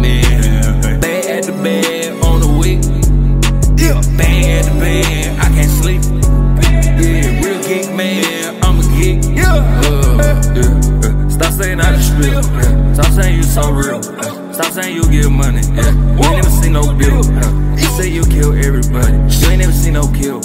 man. Bad at the bed on the week. Yeah, bad at the bed, I can't sleep. Yeah, real geek, man, I'm a geek. Yeah, stop saying I just spill. Stop saying you so real. Stop saying you give money. Yeah, you ain't never seen no bill. You say you kill everybody. You ain't never seen no kill.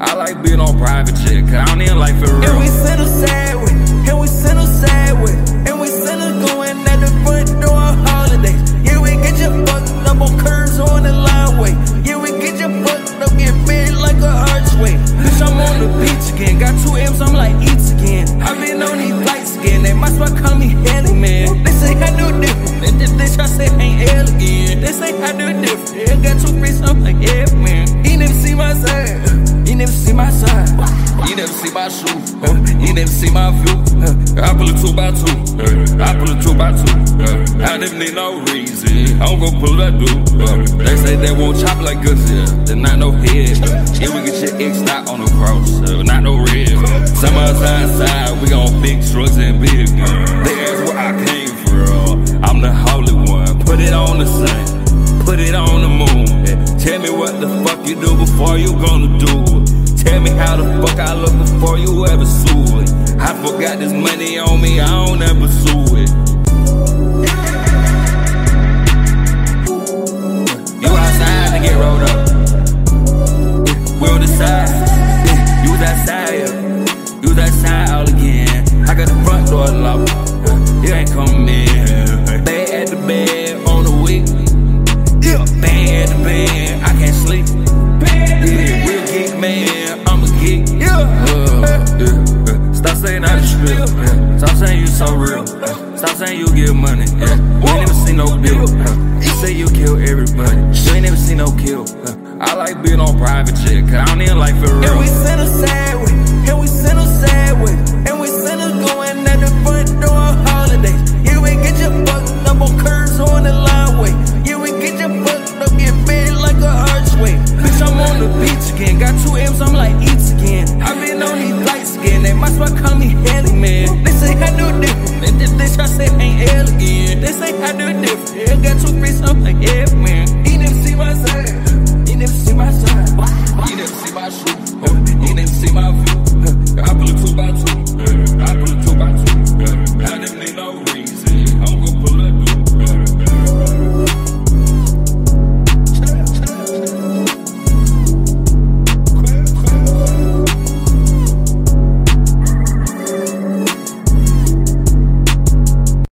I like being on private shit, cause I don't even like for real. And we settle sideways. And we settle sideways. And we settle going at the front door on holidays. Yeah, we get you fucked up on curves on the lineway. Yeah, we get you fucked up, get big like a archway. Bitch, I'm on the beach again. Got 2 M's, I'm like eats again. I've been on these flights again. They might as well call me Handy Man. They say I do different. This bitch I say ain't L again. They say I do different. Got 2 freaks, I'm like, yeah, man. He never see my side. You never see my side, you never see my shoe, you never see my view. I pull a 2x2, I pull a 2x2. I never need no reason, I don't go pull that dude. They say they won't chop like us, they're not no head. Yeah, we get your ex not on the cross, not no red. Some of us outside, we gon' big trucks and big guns. They ask where I came from, I'm the holy one. Put it on the sun, put it on the moon. Tell me what the fuck you do before you gonna do. Tell me how the fuck I look before you ever sue it. I forgot this money on me, I don't ever sue it. You outside to get rolled up. We on the side. You was outside, yeah. You was outside all again. I got the front door locked. You ain't coming in. Bad at the bed on the week. Bad at the bed, I can't sleep. Yeah, real geek, man. Stop saying I just spill. Stop saying you so real. Stop saying you give money. You ain't never seen no bill. You say you kill everybody. You ain't never seen no kill. I like being on private shit, cause I don't even like for real. And we settle sideways. And we settle sideways. And we settle.